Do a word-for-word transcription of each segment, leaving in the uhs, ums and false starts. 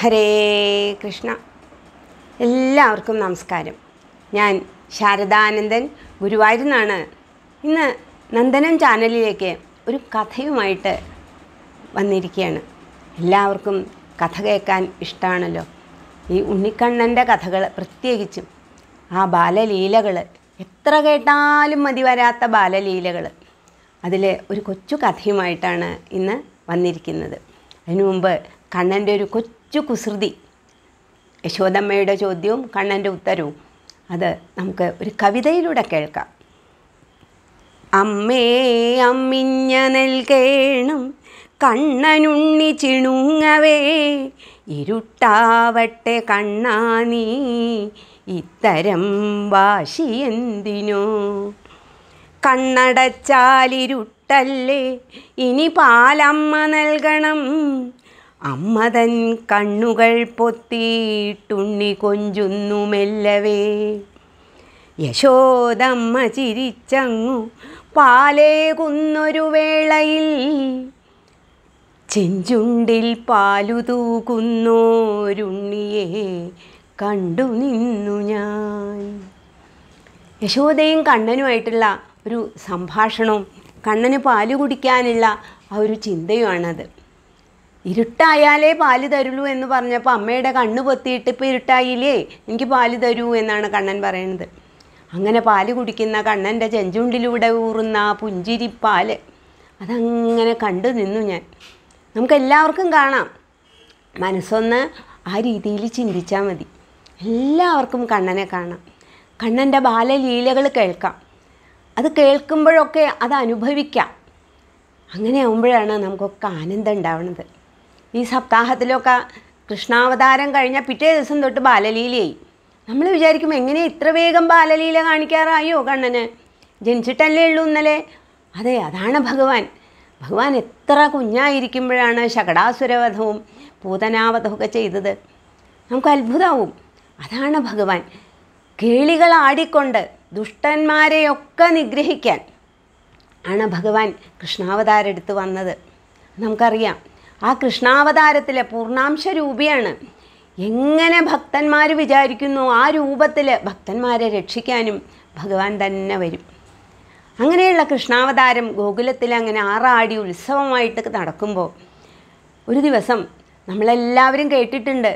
Hare Krishna. Ellavarkkum namaskaram. Njan Sharada Anandan Guruvayurannanu. Innu Nandanam channelilekku oru kathayumayittu vannirikkanu. Ellavarkkum katha kekkan ishtaanallo. Ee Unnikkannante kathakal pratyekichum aa balaleelakal etra kettalum madi varatha balaleelakal. Adile oru kochu kathayumayittanu innu vannirikkunnathu. Adinu munpu Kannante oru kochu kusurthi. Yeshoda ammeyude chodyam Kannante uttaru. Adu namukku oru kavithayilude kelkkam. അമ്മേ അമ്മിഞ്ഞ നൽകേണം കണ്ണനുണ്ണി ചിണുങ്ങവേ ഇരുട്ടാവട്ടെ കണ്ണാ നീ ഇത്തരം വാശി എന്തിനോ കണ്ണടച്ചാലിരുട്ടല്ലേ ഇനി പാലമ്മ നൽകണം അമ്മ തൻ കണ്ണുകൾ പൊത്തിയിട്ടുണ്ണി കൊഞ്ചുന്നു മെല്ലവേ യശോദമ്മ ചിരിച്ചങ്ങു പാലേകുന്നൊരു വേളയിൽ ചെഞ്ചുണ്ടിൽ പാലുതൂകുന്നോരുണ്ണിയെ കണ്ടു നിന്നു ഞാൻ. യശോദയും കണ്ണനുമായിട്ടുള്ള ഒരു സംഭാഷണവും കണ്ണന് പാല് കുടിക്കാനുള്ള ആ ഒരു ചിന്തയുമാണത്. ഇരുട്ടായാലേ പാല് തരുള്ളൂ എന്ന് പറഞ്ഞപ്പോൾ അമ്മയുടെ കണ്ണ് പൊത്തിയിട്ട് ഇപ്പോൾ ഇരുട്ടായില്ലേ എനിക്ക് പാല് തരൂ എന്നാണ് കണ്ണൻ പറയുന്നത്. അങ്ങനെ പാല് കുടിക്കുന്ന കണ്ണൻ്റെ ചെഞ്ചുണ്ടിലൂടെ ഊറുന്ന ആ പുഞ്ചിരിപ്പാല് അതങ്ങനെ കണ്ടു നിന്നു ഞാൻ. നമുക്കെല്ലാവർക്കും കാണാം. മനസ്സൊന്ന് ആ രീതിയിൽ ചിന്തിച്ചാൽ മതി. എല്ലാവർക്കും കണ്ണനെ കാണാം. കണ്ണൻ്റെ ബാലലീലകൾ കേൾക്കാം. അത് കേൾക്കുമ്പോഴൊക്കെ അത് അനുഭവിക്കാം. അങ്ങനെ ആകുമ്പോഴാണ് നമുക്കൊക്കെ ആനന്ദം ഉണ്ടാവുന്നത്. ഈ സപ്താഹത്തിലൊക്കെ കൃഷ്ണാവതാരം കഴിഞ്ഞാൽ പിറ്റേ ദിവസം തൊട്ട് ബാലലീലയായി. നമ്മൾ വിചാരിക്കും എങ്ങനെ ഇത്ര വേഗം ബാലലീല കാണിക്കാറായോ കണ്ണന്, ജനിച്ചിട്ടല്ലേ ഉള്ളൂ ഇന്നലെ. അതെ, അതാണ് ഭഗവാൻ. ഭഗവാൻ എത്ര കുഞ്ഞായിരിക്കുമ്പോഴാണ് ശകടാസുരവധവും പൂതനാവധമൊക്കെ ചെയ്തത്. നമുക്ക് അത്ഭുതമാവും. അതാണ് ഭഗവാൻ കേളികളാടിക്കൊണ്ട് ദുഷ്ടന്മാരെയൊക്കെ നിഗ്രഹിക്കാൻ ആണ് ഭഗവാൻ കൃഷ്ണാവതാരം എടുത്ത് വന്നത്. നമുക്കറിയാം ആ കൃഷ്ണാവതാരത്തിലെ പൂർണ്ണാംശ രൂപിയാണ്. എങ്ങനെ ഭക്തന്മാർ വിചാരിക്കുന്നു ആ രൂപത്തിൽ ഭക്തന്മാരെ രക്ഷിക്കാനും ഭഗവാൻ തന്നെ വരും. അങ്ങനെയുള്ള കൃഷ്ണാവതാരം ഗോകുലത്തിൽ അങ്ങനെ ആറാടി ഉത്സവമായിട്ടൊക്കെ നടക്കുമ്പോൾ ഒരു ദിവസം നമ്മളെല്ലാവരും കേട്ടിട്ടുണ്ട്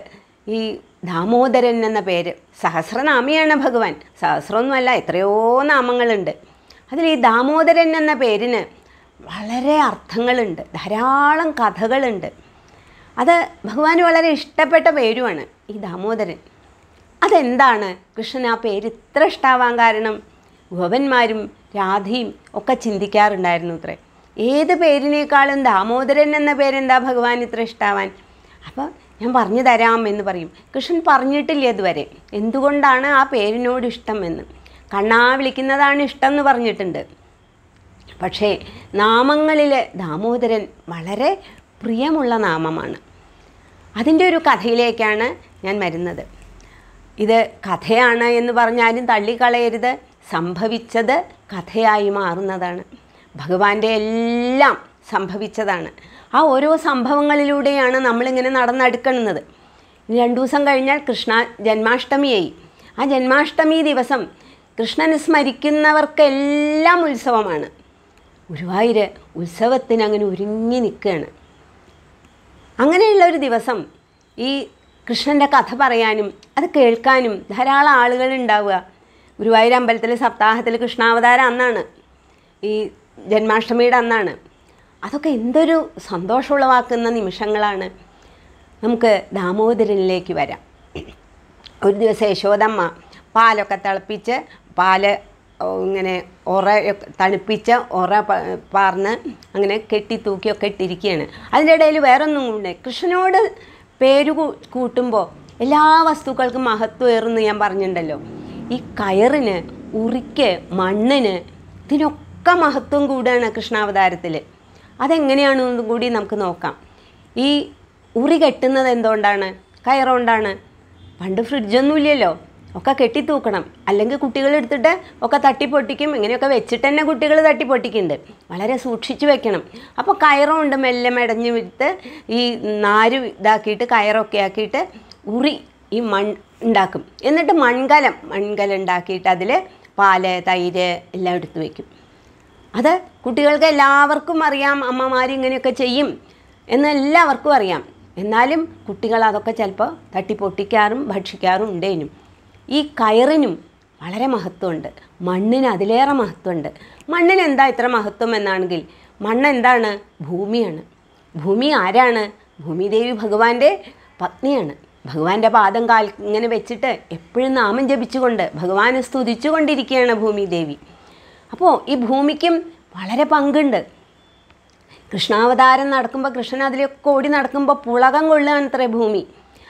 ഈ ദാമോദരൻ എന്ന പേര്. സഹസ്രനാമിയാണ് ഭഗവാൻ. സഹസ്രമൊന്നുമല്ല, എത്രയോ നാമങ്ങളുണ്ട്. അതിൽ ഈ ദാമോദരൻ എന്ന പേരിന് വളരെ അർത്ഥങ്ങളുണ്ട്, ധാരാളം കഥകളുണ്ട്. അത് ഭഗവാന് വളരെ ഇഷ്ടപ്പെട്ട പേരുമാണ് ഈ ദാമോദരൻ. അതെന്താണ് കൃഷ്ണൻ ആ പേര് ഇത്ര ഇഷ്ടമാവാൻ കാരണം? ഗോപന്മാരും രാധയും ഒക്കെ ചിന്തിക്കാറുണ്ടായിരുന്നു അത്രേ, ഏത് പേരിനേക്കാളും ദാമോദരൻ എന്ന പേരെന്താ ഭഗവാൻ ഇത്ര ഇഷ്ടമാവാൻ? അപ്പോൾ ഞാൻ പറഞ്ഞു തരാം എന്ന് പറയും. കൃഷ്ണൻ പറഞ്ഞിട്ടില്ല ഇതുവരെ എന്തുകൊണ്ടാണ് ആ പേരിനോട് ഇഷ്ടം എന്ന്. കണ്ണാ വിളിക്കുന്നതാണ് ഇഷ്ടം എന്ന് പറഞ്ഞിട്ടുണ്ട്. പക്ഷേ നാമങ്ങളിൽ ദാമോദരൻ വളരെ പ്രിയമുള്ള നാമമാണ്. അതിൻ്റെ ഒരു കഥയിലേക്കാണ് ഞാൻ വരുന്നത്. ഇത് കഥയാണ് എന്ന് പറഞ്ഞാലും തള്ളിക്കളയരുത്. സംഭവിച്ചത് കഥയായി മാറുന്നതാണ്. ഭഗവാന്റെ എല്ലാം സംഭവിച്ചതാണ്. ആ ഓരോ സംഭവങ്ങളിലൂടെയാണ് നമ്മളിങ്ങനെ നടന്നടുക്കുന്നത്. രണ്ടു ദിവസം കഴിഞ്ഞാൽ കൃഷ്ണ ജന്മാഷ്ടമിയായി. ആ ജന്മാഷ്ടമി ദിവസം കൃഷ്ണനെ സ്മരിക്കുന്നവർക്കെല്ലാം ഉത്സവമാണ്. ഗുരുവായൂർ ഉത്സവത്തിന് അങ്ങനെ ഒരുങ്ങി നിൽക്കുകയാണ്. അങ്ങനെയുള്ള ഒരു ദിവസം ഈ കൃഷ്ണൻ്റെ കഥ പറയാനും അത് കേൾക്കാനും ധാരാളം ആളുകളുണ്ടാവുക. ഗുരുവായൂർ അമ്പലത്തിലെ സപ്താഹത്തിൽ കൃഷ്ണാവതാരം അന്നാണ്, ഈ ജന്മാഷ്ടമിയുടെ അന്നാണ്. അതൊക്കെ എന്തൊരു സന്തോഷമുളവാക്കുന്ന നിമിഷങ്ങളാണ്. നമുക്ക് ദാമോദരനിലേക്ക് വരാം. ഒരു ദിവസം യശോദമ്മ പാലൊക്കെ തിളപ്പിച്ച് പാല് ഇങ്ങനെ ഉറ തണുപ്പിച്ച ഉറ പാർന്ന് അങ്ങനെ കെട്ടി തൂക്കിയൊക്കെ ഇട്ടിരിക്കുകയാണ്. അതിൻ്റെ ഇടയിൽ വേറൊന്നും ഉണ്ട്. കൃഷ്ണനോട് പേര് കൂട്ടുമ്പോൾ എല്ലാ വസ്തുക്കൾക്കും മഹത്വമേറുന്നു ഞാൻ പറഞ്ഞിട്ടുണ്ടല്ലോ. ഈ കയറിന്, ഉറിക്ക്, മണ്ണിന്, ഇതിനൊക്കെ മഹത്വം കൂടുകയാണ് കൃഷ്ണാവതാരത്തിൽ. അതെങ്ങനെയാണെന്നും കൂടി നമുക്ക് നോക്കാം. ഈ ഉറി കെട്ടുന്നത് എന്തുകൊണ്ടാണ്? കയറുകൊണ്ടാണ്. പണ്ട് ഫ്രിഡ്ജൊന്നുമില്ലല്ലോ, ഒക്കെ കെട്ടി തൂക്കണം അല്ലെങ്കിൽ കുട്ടികളെ എടുത്തിട്ട് ഒക്കെ തട്ടി പൊട്ടിക്കും ഇങ്ങനെയൊക്കെ വെച്ചിട്ട് തന്നെ കുട്ടികൾ തട്ടി പൊട്ടിക്കുന്നുണ്ട് വളരെ സൂക്ഷിച്ചു വെക്കണം അപ്പോൾ കയറ് കൊണ്ട് മെല്ലെ മെടഞ്ഞു വിട്ട് ഈ നാര് ഇടാക്കിയിട്ട് കയറൊക്കെ ആക്കിയിട്ട് ഉറി ഈ മൺ ഉണ്ടാക്കും എന്നിട്ട് മൺകലം മൺകലം ഉണ്ടാക്കിയിട്ട് അതിൽ പാല് തൈര് എല്ലാം എടുത്തു വെക്കും അത് കുട്ടികൾക്ക് എല്ലാവർക്കും അറിയാം അമ്മമാര് ഇങ്ങനെയൊക്കെ ചെയ്യും എന്ന് എല്ലാവർക്കും അറിയാം എന്നാലും കുട്ടികൾ അതൊക്കെ ചിലപ്പോൾ തട്ടി പൊട്ടിക്കാറും ഭക്ഷിക്കാറും ഉണ്ടേനും ഈ കയറിനും വളരെ മഹത്വമുണ്ട് മണ്ണിന് അതിലേറെ മഹത്വമുണ്ട് മണ്ണിന് എന്താ ഇത്ര മഹത്വം എന്നാണെങ്കിൽ മണ്ണ് എന്താണ് ഭൂമിയാണ് ഭൂമി ആരാണ് ഭൂമിദേവി ഭഗവാന്റെ പത്നിയാണ് ഭഗവാന്റെ പാദം കാൽ ഇങ്ങനെ വെച്ചിട്ട് എപ്പോഴും നാമം ജപിച്ചുകൊണ്ട് ഭഗവാനെ സ്തുതിച്ചുകൊണ്ടിരിക്കുകയാണ് ഭൂമിദേവി അപ്പോൾ ഈ ഭൂമിക്കും വളരെ പങ്കുണ്ട് കൃഷ്ണാവതാരം നടക്കുമ്പോൾ കൃഷ്ണൻ അതിലൊക്കെ ഓടി നടക്കുമ്പോൾ പുളകം കൊള്ളുകയാണത്രേ ഭൂമി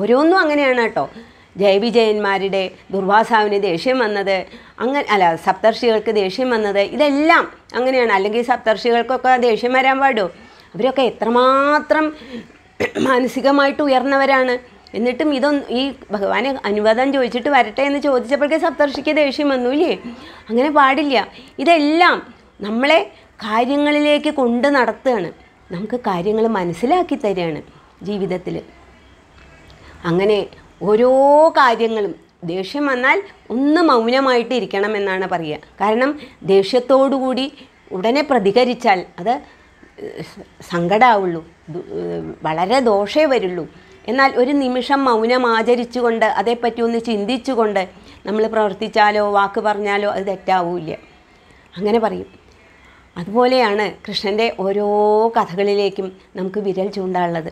ഓരോന്നും അങ്ങനെയാണ് കേട്ടോ ജയവിജയന്മാരുടെ ദുർവാസാവിന് ദേഷ്യം വന്നത് അങ്ങനെ അല്ല സപ്തർഷികൾക്ക് ദേഷ്യം വന്നത് ഇതെല്ലാം അങ്ങനെയാണ് അല്ലെങ്കിൽ സപ്തർഷികൾക്കൊക്കെ ദേഷ്യം വരാൻ പാടുമോ അവരൊക്കെ എത്രമാത്രം മാനസികമായിട്ട് ഉയർന്നവരാണ് എന്നിട്ടും ഇതൊന്നും ഈ ഭഗവാനെ അനുവാദം ചോദിച്ചിട്ട് വരട്ടെ എന്ന് ചോദിച്ചപ്പോഴേക്ക് സപ്തർഷിക്ക് ദേഷ്യം വന്നു ഇല്ലേ അങ്ങനെ പാടില്ല ഇതെല്ലാം നമ്മളെ കാര്യങ്ങളിലേക്ക് കൊണ്ട് നടത്തുകയാണ് നമുക്ക് കാര്യങ്ങൾ മനസ്സിലാക്കി തരികയാണ് ജീവിതത്തിൽ അങ്ങനെ ഓരോ കാര്യങ്ങളും ദേഷ്യം വന്നാൽ ഒന്ന് മൗനമായിട്ട് ഇരിക്കണം എന്നാണ് പറയുക കാരണം ദേഷ്യത്തോടുകൂടി ഉടനെ പ്രതികരിച്ചാൽ അത് സങ്കടാവുള്ളൂ വളരെ ദോഷേ വരുള്ളൂ എന്നാൽ ഒരു നിമിഷം മൗനം ആചരിച്ചുകൊണ്ട് അതേപ്പറ്റി ഒന്ന് ചിന്തിച്ചുകൊണ്ട് നമ്മൾ പ്രവർത്തിച്ചാലോ വാക്ക് പറഞ്ഞാലോ അത് തെറ്റാവൂല്ല അങ്ങനെ പറയും അതുപോലെയാണ് കൃഷ്ണൻ്റെ ഓരോ കഥകളിലേക്കും നമുക്ക് വിരൽ ചൂണ്ടാനുള്ളത്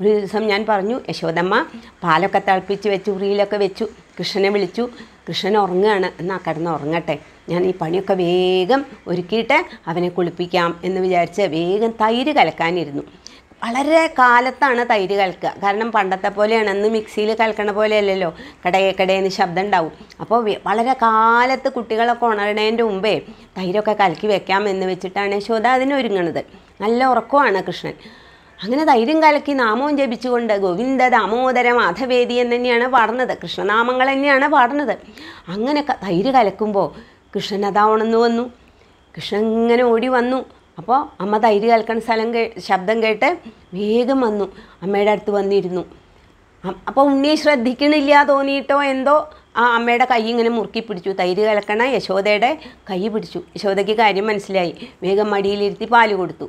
ഒരു ദിവസം ഞാൻ പറഞ്ഞു യശോദമ്മ പാലൊക്കെ തിളപ്പിച്ച് വെച്ചു ഉറിയിലൊക്കെ വെച്ചു കൃഷ്ണനെ വിളിച്ചു കൃഷ്ണൻ ഉറങ്ങുകയാണ് എന്നാൽ കിടന്ന് ഉറങ്ങട്ടെ ഞാൻ ഈ പണിയൊക്കെ വേഗം ഒരുക്കിയിട്ട് അവനെ കുളിപ്പിക്കാം എന്ന് വിചാരിച്ച് വേഗം തൈര് കലക്കാനിരുന്നു വളരെ കാലത്താണ് തൈര് കലക്കുക കാരണം പണ്ടത്തെ പോലെയാണ് അന്ന് മിക്സിയിൽ കലക്കണ പോലെയല്ലല്ലോ കടയെ കടയെന്ന് ശബ്ദം ഉണ്ടാവും അപ്പോൾ വളരെ കാലത്ത് കുട്ടികളൊക്കെ ഉണരണേൻ്റെ മുമ്പേ തൈരൊക്കെ കലക്കി വെക്കാം എന്ന് വെച്ചിട്ടാണ് യശോദ അതിനൊരുങ്ങണത് നല്ല ഉറക്കമാണ് കൃഷ്ണൻ അങ്ങനെ തൈരും കലക്കി നാമവും ജപിച്ചുകൊണ്ട് ഗോവിന്ദ ദാമോദര മാധവേദി എന്ന് തന്നെയാണ് പാടുന്നത് കൃഷ്ണനാമങ്ങൾ തന്നെയാണ് പാടുന്നത് അങ്ങനെ തൈര് കലക്കുമ്പോൾ കൃഷ്ണൻ അതാ ഉണർന്നു വന്നു കൃഷ്ണൻ ഇങ്ങനെ ഓടി വന്നു അപ്പോൾ അമ്മ തൈര് കലക്കണ സ്ഥലം കേ ശബ്ദം കേട്ട് വേഗം വന്നു അമ്മയുടെ അടുത്ത് വന്നിരുന്നു അപ്പോൾ ഉണ്ണിയെ ശ്രദ്ധിക്കണില്ല തോന്നിയിട്ടോ എന്തോ ആ അമ്മയുടെ കൈ ഇങ്ങനെ മുറുക്കി പിടിച്ചു തൈര് കലക്കണ യശോദയുടെ കൈ പിടിച്ചു യശോദയ്ക്ക് കാര്യം മനസ്സിലായി വേഗം മടിയിലിരുത്തി പാല് കൊടുത്തു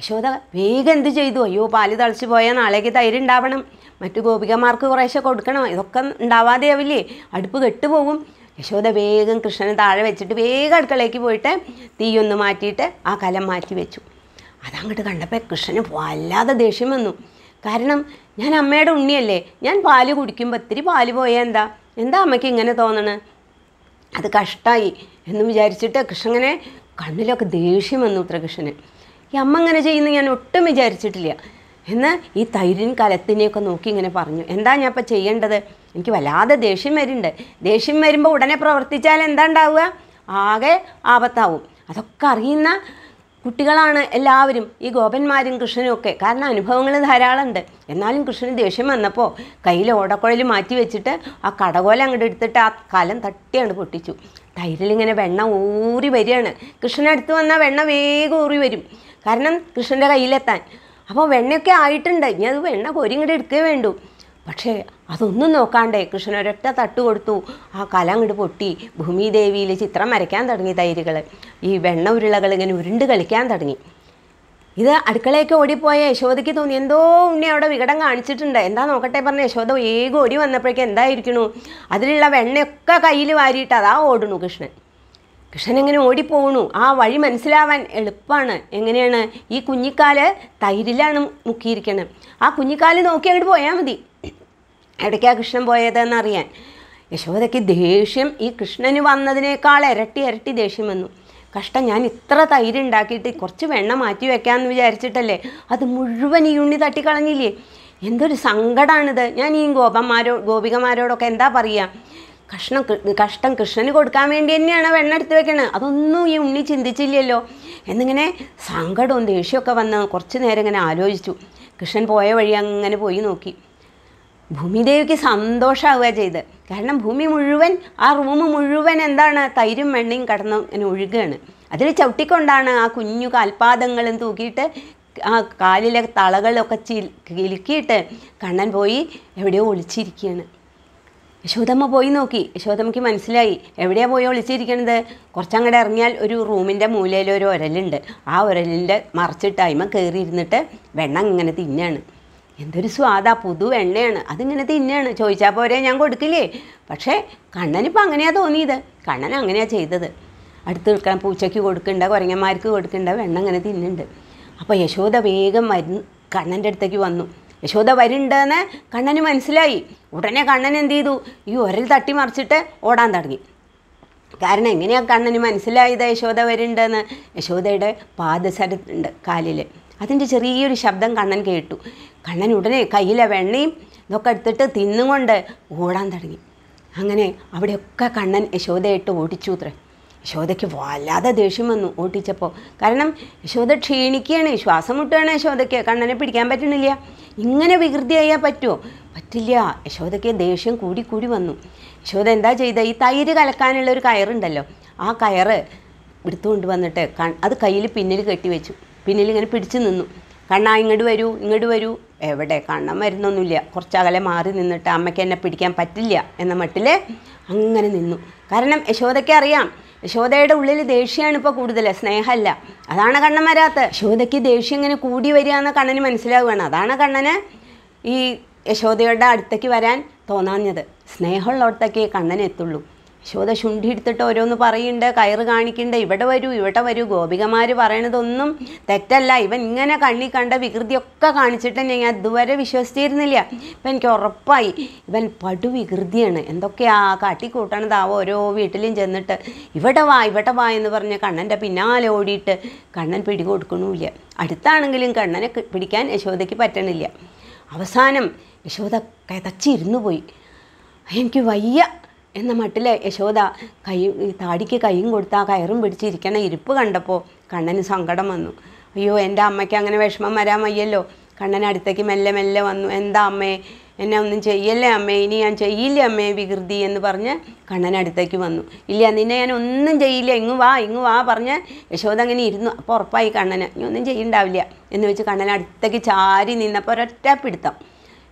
യശോദ വേഗം എന്ത് ചെയ്തു അയ്യോ പാല് തളിച്ചു പോയാൽ നാളേക്ക് തൈര് ഉണ്ടാവണം മറ്റു ഗോപികമാർക്ക് കുറേശ്ശെ കൊടുക്കണം ഇതൊക്കെ ഉണ്ടാവാതെയാവില്ലേ അടുപ്പ് കെട്ടുപോകും യശോദ വേഗം കൃഷ്ണനെ താഴെ വെച്ചിട്ട് വേഗം അടുക്കളയ്ക്ക് പോയിട്ട് തീയൊന്ന് മാറ്റിയിട്ട് ആ കലം മാറ്റി വെച്ചു അതങ്ങോട്ട് കണ്ടപ്പോൾ കൃഷ്ണന് വല്ലാതെ ദേഷ്യം വന്നു കാരണം ഞാൻ അമ്മയുടെ ഉണ്ണിയല്ലേ ഞാൻ പാല് കുടിക്കുമ്പോൾ ഇത്തിരി പാല് പോയാൽ എന്താ എന്താ അമ്മയ്ക്ക് ഇങ്ങനെ തോന്നണേ അത് കഷ്ടമായി എന്ന് വിചാരിച്ചിട്ട് കൃഷ്ണനെ കണ്ണിലൊക്കെ ദേഷ്യം വന്നു ഉത്ര കൃഷ്ണന് ഈ അമ്മ അങ്ങനെ ചെയ്യുന്ന ഞാൻ ഒട്ടും വിചാരിച്ചിട്ടില്ല എന്നാൽ ഈ തൈരിൻ കലത്തിനെയൊക്കെ നോക്കി ഇങ്ങനെ പറഞ്ഞു എന്താ ഞാൻ ഇപ്പം ചെയ്യേണ്ടത് എനിക്ക് വല്ലാതെ ദേഷ്യം വരുന്നുണ്ട് ദേഷ്യം വരുമ്പോൾ ഉടനെ പ്രവർത്തിച്ചാൽ എന്താ ഉണ്ടാവുക ആകെ ആപത്താവും അതൊക്കെ അറിയുന്ന കുട്ടികളാണ് എല്ലാവരും ഈ ഗോപന്മാരും കൃഷ്ണനും ഒക്കെ കാരണം അനുഭവങ്ങൾ ധാരാളമുണ്ട് എന്നാലും കൃഷ്ണന് ദേഷ്യം വന്നപ്പോൾ കയ്യിൽ ഓടക്കുഴൽ മാറ്റി വെച്ചിട്ട് ആ കടകോല അങ്ങോട്ട് എടുത്തിട്ട് ആ കലം തട്ടിയാണ് പൊട്ടിച്ചു തൈരിലിങ്ങനെ വെണ്ണ ഊറി വരികയാണ് കൃഷ്ണനടുത്ത് വന്നാൽ വെണ്ണ വേഗം ഊറി വരും കാരണം കൃഷ്ണൻ്റെ കയ്യിലെത്താൻ അപ്പോൾ വെണ്ണയൊക്കെ ആയിട്ടുണ്ട് ഇനി അത് വെണ്ണ കോരിങ്ങോട്ട് എടുക്കുകയേ വേണ്ടു Pache, Adunu no Kande, Krishna recta tatu or two, a Kalangu Putti, Bumi Devi, Lichitra American that need the irregular. He went no relagal and Rindagalican that need. Either Adkalaka Odipoe, show the Kitun Yendo, near the Vigatanga and Chitin, and then Okatapane, show the ego, you and the Prekan, the Irkino, Adrilla Veneka, Iluarita, or Nukrishna. Kishanangan Odiponu, ah, Vadi Mansila and Elpana, Engana, E. Kunikale, Tahirilan Mukirkana. A Kunikal is okay boy, Amdi. At a Krishna boy than Arian. Yeshodaki deshim, E. Krishna Nivana the Nekala, Reti Erti deshimanu. Castanyan, Trata Irin Daki, Korchivena, Matthew, a can with Architale, at the Muruvani Unitatical and Ili. Yendu Sangatan, the Yaningo, Bamado, Gobigamado, Kenda Paria. Krishna Kastan Krishna could come in Indian and not taken. I don't know you niche in the Chilillo. And then Sangad on the Shokavana, Korchinering and alloys to Krishna forever young and Poyunoki. Bhumi Deviki Sandosha Vajay. Katanam Bhumi Muruven, our woman Muruven and Dana, Tairim mending Katanam and Urigan. Adrichatikondana, Kunuka, Alpadangal and Tukita, Kalilak Talagal of Kachil Kilkita, Kannan Boy, every day old Chirikin. Yeshodamma boy noki, Yeshodammakku manassilayi, evideya boy olichirikkunnathu, korchangade irangiyal oru roominte mooliyil oru oralund, aa oralinte marichittu ayma keri irunnitte venna ingane thinnanu, endoru swada pudu vennayanu, adu ingane thinnanu, choicha pore njan kodukkile, pakshe Kannan ippa anganeya thoniyathu, Kannan anganeya cheythathu, aduthu nilkkan poochakku kodukkunda koranganmarkku kodukkunda venna ingane thinnundu, appo Yeshoda vegam Kannante aduthekku vannu. Yeshoda Varindana, Kannanu Mansilai, Udana Kannan and Didu, you are thirty marchite, Odandagi. Karnang, any Kannan Mansilai, the Yeshoda Varindana, Yeshoda, Pa the Sad Kalile. I think it's a real Shabdan Kannan Katu. Kannan Udane, Kaila Vendi, look at the thin wonder, Odandagi. Hangane, Abaduka Kannan, Yeshoda to Otichutre. Show the Kivala, the Deshiman, Otichapo. Karanam, show the Triniki and Shwasamutana, show the Kannan Pitcampatilia. Ingana Vigridia Patu, Patilia, show the K. Deshin Kudi Kudivanu. Show the Endaja, the Itairical Canal Kairandalo. A Kaira, Britund one attack, other Kaili Pinilicative, Piniling and Pitchinu. Kana Ingadueru, Ingadueru, ever decana, Mernonulia, Corchagala Marin in the Tamakana Pitcam Patilia, and the Matile, Anganinu. Karanam, show the carriam. Show that Lily Deshi and Pakud the Lesna Halla. Adana Kanamarata, show the kid Deshing and Kudi Variana Kanani Mansila and Adana Kanana. E. Show their dad, Taki Varan, Tonanada. Snehal or Taki Kananetulu. Show the Shundit the Torion the Parinda, Kairaganic in the Ivata Vadu, Ivata Vadu go, Bigamari Paranadunum, Tecta live, and Yana Kandi Kanda Vikrioka Kanchitaning at the very vicious Tirnilia, Pencoropai, when Padu Vigridian, and the Kya, Katikotan, the Avoro, Vitalin Janata, Ivatava, Ivatava in the Vernakan, and the Pinale Odit, Kandan Petticoat Kunulia. At Tanangilin Kandan, Pedican, a show the Kipatanilia. Avasanam, a show the Katachir Nubui. Thank you, Vaya. In the Matilla, Yeshoda, Tadiki, Kayingurta, Kairum, but she can a ripugandapo, Kandan Sankatamanu. You end up Makangan Veshma, Madama Yellow, Kandan Adaki Melemello, and Dame, and Namche Yella, Mani, and Chailia may be Girdi and the Barna, Kandan Adakivanu. Ilianina and Unjaila, Ingua, Ingua, Barna, Yeshoda and eat porpai Kandan, Uninja in Davia, in which Kandan Adaki Charin in the Paratapita.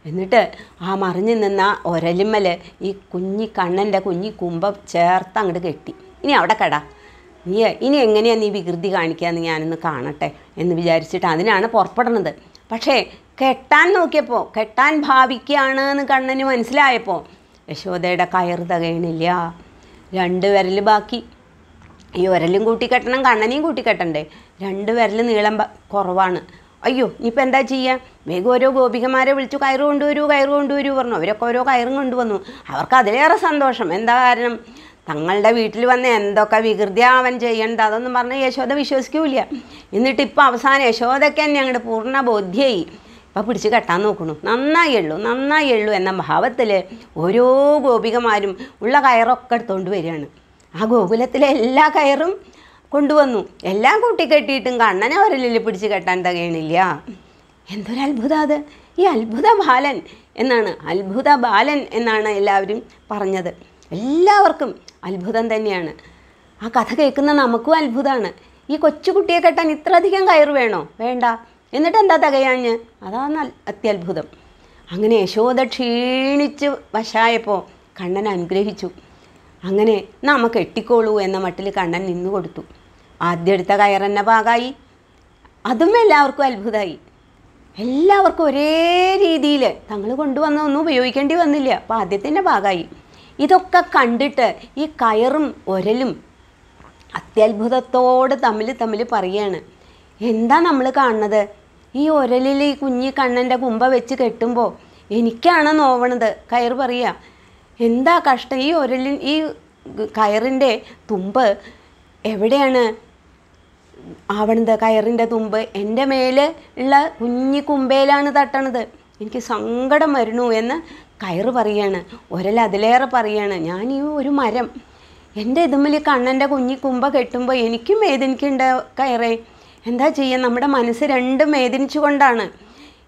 എന്നിട്ട് ആ മറിഞ്ഞു നിന്ന ഒരലിമല ഈ കുഞ്ഞി കണ്ണന്റെ കുഞ്ഞി കുമ്പം ചേർത്ത് അങ്ങട് കെട്ടി ഇനി അവിടെ കട നീ ഇനി എങ്ങനെയാ നീ വികൃതി കാണിക്കാന്ന് ഞാനൊന്ന് കാണട്ടെ എന്ന് വിചാരിച്ചിട്ട് അതിനാണ് പുറപ്പെടുന്നത് പക്ഷേ കെട്ടാൻ നോക്കിയപ്പോൾ കെട്ടാൻ ഭാവിക്കാണ് എന്ന് കണ്ണന് മനസ്സിലായപ്പോൾ യശോദയുടെ കയർ തകയണില്ല രണ്ട് വിരൽ ബാക്കി ഈ വിരലും കൂട്ടി കെട്ടണം കണ്ണനെയും കൂട്ടി കെട്ടണ്ടേ രണ്ട് വിരൽ നീളം കുറവാണ് അയ്യോ ഇനിപ്പോ എന്താ ചെയ്യാ വേഗം ഓരോ ഗോപികമാരെ വിളിച്ചു കയറ് കൊണ്ടുവരൂ കയറ് കൊണ്ടുവരൂ പറഞ്ഞു അവരൊക്കെ ഓരോ കയറും കൊണ്ടുവന്നു അവർക്ക് അതിലേറെ സന്തോഷം എന്താ കാരണം തങ്ങളുടെ വീട്ടിൽ വന്ന എന്തൊക്കെ വികൃതിയാവൻ ചെയ്യണ്ട അതൊന്നും പറഞ്ഞ യശോദ വിശ്വസിക്കൂല്ല എന്നിട്ട് ഇപ്പോ അവസാന യശോദയ്ക്ക് തന്നെ അങ്ങോട്ട് പൂർണ്ണ ബോധ്യമായി ഇപ്പോ പിടിച്ചു കെട്ടാൻ നോക്കുന്നു നന്നായിയുള്ളൂ നന്നായിയുള്ളൂ എന്ന ഭാവത്തിൽ ഓരോ ഗോപികമാരും ഉള്ള കയറൊക്കെ എടുത്തുകൊണ്ട് വരികയാണ് ആ ഗോകുലത്തിലെ എല്ലാ കയറും കൊണ്ടുവന്നു എല്ലാം കൂട്ടി കെട്ടിയിട്ടും കണ്ണനെ ഒരലിൽ പിടിച്ചു കെട്ടാൻ തകയണില്ല എന്തൊരു അത്ഭുതാത് ഈ അത്ഭുത ബാലൻ എന്നാണ് അത്ഭുത ബാലൻ എന്നാണ് എല്ലാവരും പറഞ്ഞത് എല്ലാവർക്കും അത്ഭുതം തന്നെയാണ് ആ കഥ കേൾക്കുന്ന നമുക്കും അത്ഭുതമാണ് ഈ കൊച്ചു കുട്ടിയെ കെട്ടാൻ ഇത്രയധികം കയറ് വേണോ വേണ്ട എന്നിട്ട് എന്താ തകയാഞ്ഞ് അതാണ് അത്യത്ഭുതം അങ്ങനെ യശോദ ക്ഷീണിച്ച് വശായപ്പോൾ കണ്ണൻ അനുഗ്രഹിച്ചു. അങ്ങനെ നമ്മ കെട്ടിക്കോളൂ എന്ന മട്ടിൽ കണ്ണൻ നിന്നു കൊടുത്തു. ആദ്യം എടുത്ത കയറെന്ന പാകായി, അതും എല്ലാവർക്കും അത്ഭുതമായി. എല്ലാവർക്കും ഒരേ രീതിയിൽ തങ്ങൾ കൊണ്ടുവന്നൊന്നും ഉപയോഗിക്കേണ്ടി വന്നില്ല, അപ്പോൾ ആദ്യത്തിൻ്റെ ഭാഗമായി. ഇതൊക്കെ കണ്ടിട്ട് ഈ കയറും ഒരലും അത്യത്ഭുതത്തോട് തമ്മിൽ തമ്മിൽ പറയുകയാണ്, എന്താ നമ്മൾ കാണുന്നത്? ഈ ഒരലിൽ ഈ കുഞ്ഞി കണ്ണൻ്റെ കുമ്പ വെച്ച് കെട്ടുമ്പോൾ എനിക്കാണ് നോവണത്. കയർ പറയുക, എന്താ കഷ്ടം, ഈ ഒരലിൻ ഈ കയറിൻ്റെ തുമ്പ് എവിടെയാണ് ആവണത്? കയറിൻ്റെ തുമ്പ് എൻ്റെ മേലെ ഉള്ള കുഞ്ഞി കുമ്പയിലാണ് തട്ടണത്, എനിക്ക് സങ്കടം വരണു എന്ന് കയറ് പറയാണ്. ഒരൽ അതിലേറെ പറയാണ്, ഞാൻ ഈ ഒരു മരം, എൻ്റെ ഇതുമ്മിൽ കണ്ണൻ്റെ കുഞ്ഞി കുമ്പ കെട്ടുമ്പോൾ എനിക്കും വേദനിക്കുന്നുണ്ട് കയറേ. എന്താ ചെയ്യുക? നമ്മുടെ മനസ്സ് രണ്ടും വേദനിച്ചു കൊണ്ടാണ്.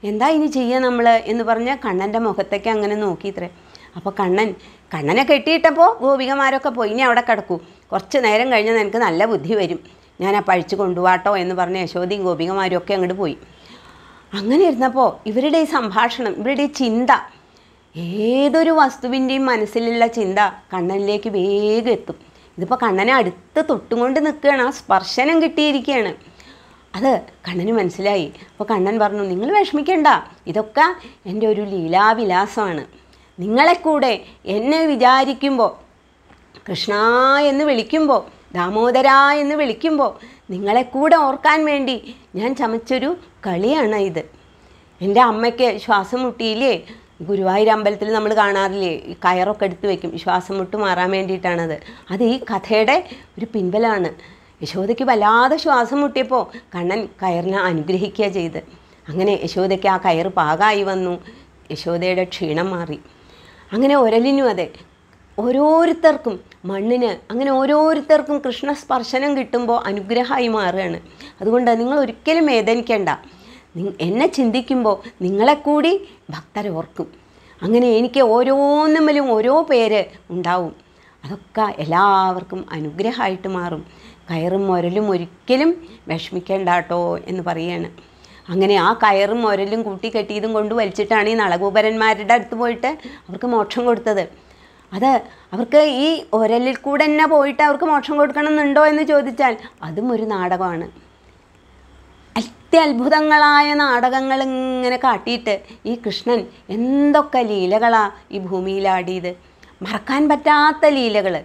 എന്താ ഇനി ചെയ്യുക നമ്മൾ എന്ന് പറഞ്ഞാൽ കണ്ണൻ്റെ മുഖത്തേക്ക് അങ്ങനെ നോക്കിയിത്രേ. അപ്പോൾ കണ്ണൻ കണ്ണനെ കെട്ടിയിട്ടപ്പോൾ ഗോപികമാരൊക്കെ പോയി, ഇനി അവിടെ കിടക്കൂ, കുറച്ച് നേരം കഴിഞ്ഞാൽ നിനക്ക് നല്ല ബുദ്ധി വരും, ഞാൻ ആ പഴിച്ചു കൊണ്ടുപോവാട്ടോ എന്ന് പറഞ്ഞ് യശോദയും ഗോപികമാരും ഒക്കെ അങ്ങോട്ട് പോയി. അങ്ങനെ ഇരുന്നപ്പോൾ ഇവരുടെ ഈ സംഭാഷണം, ഇവരുടെ ഈ ചിന്ത, ഏതൊരു വസ്തുവിൻ്റെയും മനസ്സിലുള്ള ചിന്ത കണ്ണനിലേക്ക് വേഗം എത്തും. ഇതിപ്പോൾ കണ്ണനെ അടുത്ത് തൊട്ടുകൊണ്ട് നിൽക്കുകയാണ്, ആ സ്പർശനം കിട്ടിയിരിക്കുകയാണ്. അത് കണ്ണന് മനസ്സിലായി. അപ്പോൾ കണ്ണൻ പറഞ്ഞു, നിങ്ങൾ വിഷമിക്കേണ്ട, ഇതൊക്കെ എൻ്റെ ഒരു ലീലാവിലാസമാണ്. നിങ്ങളെ കൂടെ എന്നെ വിചാരിക്കുമ്പോൾ, കൃഷ്ണ എന്ന് വിളിക്കുമ്പോൾ, ദാമോദര എന്ന് വിളിക്കുമ്പോൾ നിങ്ങളെ കൂടെ ഓർക്കാൻ വേണ്ടി ഞാൻ ചമച്ചൊരു കളിയാണ് ഇത്. എൻ്റെ അമ്മയ്ക്ക് ശ്വാസം മുട്ടിയില്ലേ, ഗുരുവായൂർ അമ്പലത്തിൽ നമ്മൾ കാണാറില്ലേ ഈ കയറൊക്കെ എടുത്ത് വയ്ക്കും, ശ്വാസം മുട്ട് മാറാൻ വേണ്ടിയിട്ടാണത്. അത് ഈ കഥയുടെ ഒരു പിൻബലമാണ്. യശോദയ്ക്ക് വല്ലാതെ ശ്വാസം മുട്ടിയപ്പോൾ കണ്ണൻ കയറിനെ അനുഗ്രഹിക്കുക ചെയ്ത്. അങ്ങനെ യശോദയ്ക്ക് ആ കയറ് പാകായി വന്നു, യശോദയുടെ ക്ഷീണം മാറി. അങ്ങനെ ഒരലിനും അതെ, ഓരോരുത്തർക്കും മണ്ണിന്, അങ്ങനെ ഓരോരുത്തർക്കും കൃഷ്ണസ്പർശനം കിട്ടുമ്പോൾ അനുഗ്രഹമായി മാറുകയാണ്. അതുകൊണ്ട് നിങ്ങൾ ഒരിക്കലും വേദനിക്കേണ്ട, എന്നെ ചിന്തിക്കുമ്പോൾ നിങ്ങളെ കൂടി ഭക്തരോർക്കും. അങ്ങനെ എനിക്ക് ഓരോന്നിലും ഓരോ പേര് ഉണ്ടാവും, അതൊക്കെ എല്ലാവർക്കും അനുഗ്രഹമായിട്ട് മാറും. കയറും മുരലും ഒരിക്കലും വിഷമിക്കേണ്ട കേട്ടോ എന്ന് പറയുകയാണ്. അങ്ങനെ ആ കയറും മുരലും കൂട്ടിക്കെട്ടിയതും കൊണ്ട് വലിച്ചിട്ടാണ് ഈ നളകൂപരന്മാരുടെ അടുത്ത് പോയിട്ട് അവർക്ക് മോക്ഷം കൊടുത്തത്. അത് അവർക്ക് ഈ ഒരലിൽ കൂടെ തന്നെ പോയിട്ട് അവർക്ക് മോക്ഷം കൊടുക്കണമെന്നുണ്ടോ എന്ന് ചോദിച്ചാൽ അതും ഒരു നാടകമാണ്. അത്യത്ഭുതങ്ങളായ നാടകങ്ങൾ ഇങ്ങനെ കാട്ടിയിട്ട് ഈ കൃഷ്ണൻ എന്തൊക്കെ ലീലകളാണ് ഈ ഭൂമിയിലാടിയത്, മറക്കാൻ പറ്റാത്ത ലീലകൾ.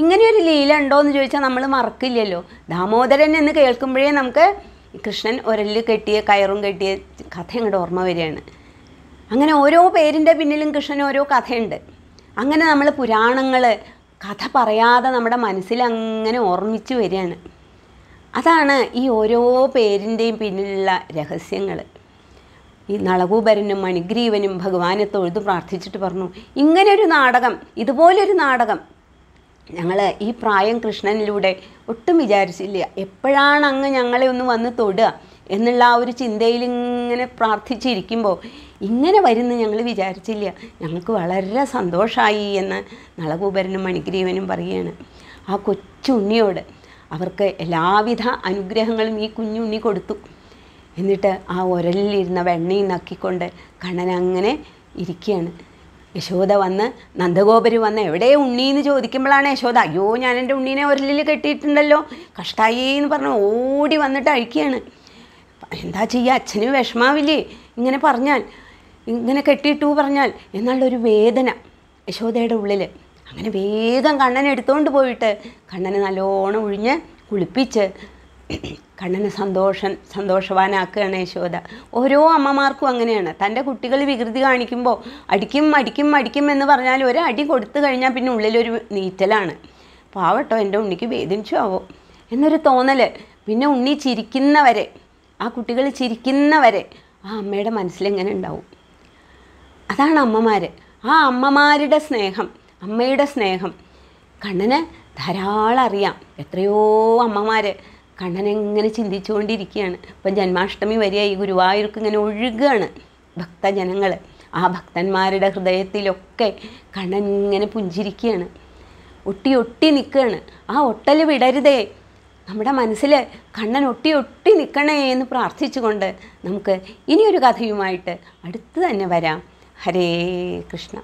ഇങ്ങനെയൊരു ലീല ഉണ്ടോയെന്ന് ചോദിച്ചാൽ നമ്മൾ മറക്കില്ലല്ലോ. ദാമോദരൻ എന്ന് കേൾക്കുമ്പോഴേ നമുക്ക് കൃഷ്ണൻ ഒരലിൽ കെട്ടിയ കയറും കെട്ടിയ കഥ ഇങ്ങോട്ട് ഓർമ്മ വരികയാണ്. അങ്ങനെ ഓരോ പേരിൻ്റെ പിന്നിലും കൃഷ്ണൻ ഓരോ കഥയുണ്ട്. അങ്ങനെ നമ്മൾ പുരാണങ്ങൾ കഥ പറയാതെ നമ്മുടെ മനസ്സിൽ അങ്ങനെ ഓർമ്മിച്ച് വരികയാണ്. അതാണ് ഈ ഓരോ പേരിൻ്റെയും പിന്നിലുള്ള രഹസ്യങ്ങൾ. ഈ നളകൂപരനും മണിഗ്രീവനും ഭഗവാനെ തൊഴുതു പ്രാർത്ഥിച്ചിട്ട് പറഞ്ഞു, ഇങ്ങനെയൊരു നാടകം, ഇതുപോലൊരു നാടകം ഞങ്ങൾ ഈ പ്രായം കൃഷ്ണനിലൂടെ ഒട്ടും വിചാരിച്ചില്ല. എപ്പോഴാണ് അങ്ങ് ഞങ്ങളെ ഒന്ന് വന്ന് തൊടുക എന്നുള്ള ആ ഒരു ചിന്തയിൽ ഇങ്ങനെ പ്രാർത്ഥിച്ചിരിക്കുമ്പോൾ ഇങ്ങനെ വരുന്നു ഞങ്ങൾ വിചാരിച്ചില്ല, ഞങ്ങൾക്ക് വളരെ സന്തോഷമായി എന്ന് നളകൂപരനും മണിഗ്രീവനും പറയുകയാണ്. ആ കൊച്ചുണ്ണിയോട് അവർക്ക് എല്ലാവിധ അനുഗ്രഹങ്ങളും ഈ കുഞ്ഞുണ്ണി കൊടുത്തു. എന്നിട്ട് ആ ഒരലിലിരുന്ന വെണ്ണയും നക്കിക്കൊണ്ട് കണ്ണൻ അങ്ങനെ ഇരിക്കുകയാണ്. യശോദ വന്ന്, നന്ദഗോപര് വന്ന് എവിടെ ഉണ്ണി എന്ന് ചോദിക്കുമ്പോഴാണ് യശോദ, അയ്യോ ഞാൻ എൻ്റെ ഉണ്ണീനെ ഒരലിൽ കെട്ടിയിട്ടുണ്ടല്ലോ കഷ്ടായി എന്ന് പറഞ്ഞ് ഓടി വന്നിട്ട് അഴിക്കുകയാണ്. എന്താ ചെയ്യുക, അച്ഛന് വിഷമാവില്ലേ ഇങ്ങനെ പറഞ്ഞാൽ, ഇങ്ങനെ കെട്ടിയിട്ടു പറഞ്ഞാൽ എന്നുള്ളൊരു വേദന യശോദയുടെ ഉള്ളിൽ. അങ്ങനെ വേഗം കണ്ണനെ എടുത്തുകൊണ്ട് പോയിട്ട് കണ്ണനെ നല്ലോണം ഉഴിഞ്ഞ് കുളിപ്പിച്ച് കണ്ണനെ സന്തോഷം സന്തോഷവാനാക്കുകയാണ് യശോദ. ഓരോ അമ്മമാർക്കും അങ്ങനെയാണ്, തൻ്റെ കുട്ടികൾ വികൃതി കാണിക്കുമ്പോൾ അടിക്കും അടിക്കും അടിക്കും എന്ന് പറഞ്ഞാൽ ഒരു അടി കൊടുത്തു കഴിഞ്ഞാൽ പിന്നെ ഉള്ളിലൊരു നീറ്റലാണ്. പാവട്ടോ എൻ്റെ ഉണ്ണിക്ക് വേദനിച്ചു ആവോ എന്നൊരു തോന്നൽ. പിന്നെ ഉണ്ണി ചിരിക്കുന്നവരെ, ആ കുട്ടികൾ ചിരിക്കുന്നവരെ ആ അമ്മയുടെ മനസ്സിലെങ്ങനെ ഉണ്ടാവും? അതാണ് അമ്മമാർ. ആ അമ്മമാരുടെ സ്നേഹം, അമ്മയുടെ സ്നേഹം കണ്ണന് ധാരാളം അറിയാം. എത്രയോ അമ്മമാർ കണ്ണനെങ്ങനെ ചിന്തിച്ചു കൊണ്ടിരിക്കുകയാണ്. ഇപ്പം ജന്മാഷ്ടമി വരിക, ഈ ഗുരുവായൂർക്ക് ഇങ്ങനെ ഒഴുകുകയാണ് ഭക്തജനങ്ങൾ. ആ ഭക്തന്മാരുടെ ഹൃദയത്തിലൊക്കെ കണ്ണൻ ഇങ്ങനെ പുഞ്ചിരിക്കുകയാണ്, ഒട്ടി ഒട്ടി നിൽക്കുകയാണ്. ആ ഒട്ടൽ വിടരുതേ, നമ്മുടെ മനസ്സിൽ കണ്ണൻ ഒട്ടി ഒട്ടി നിൽക്കണേ എന്ന് പ്രാർത്ഥിച്ചുകൊണ്ട് നമുക്ക് ഇനിയൊരു കഥയുമായിട്ട് അടുത്ത് തന്നെ വരാം. Hare Krishna.